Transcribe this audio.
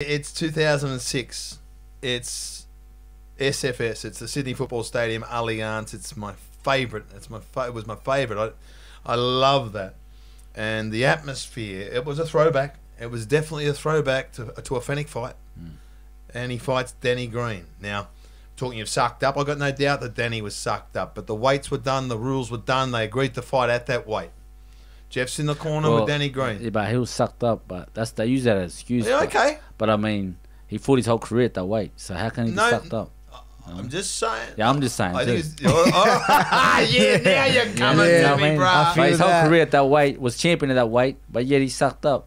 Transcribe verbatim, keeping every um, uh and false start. It's two thousand six. It's S F S. It's the Sydney Football Stadium Allianz. It's my favourite. It's my fa it was my favourite. I I love that, and the atmosphere. It was a throwback. It was definitely a throwback to to a Fennec fight, mm. and he fights Danny Green. Now, talking of sucked up, I got no doubt that Danny was sucked up, but the weights were done, the rules were done. They agreed to fight at that weight. Jeff's in the corner well, with Danny Green. Yeah, but he was sucked up. But that's they use that as an excuse. Yeah, okay. But, but I mean, he fought his whole career at that weight. So how can he no, be sucked up? You know? I'm just saying. Yeah, I'm just saying. I think it's, oh, oh, yeah, now you're coming yeah, to I me, mean, bro. His whole that. career at that weight was champion at that weight, but yet he sucked up.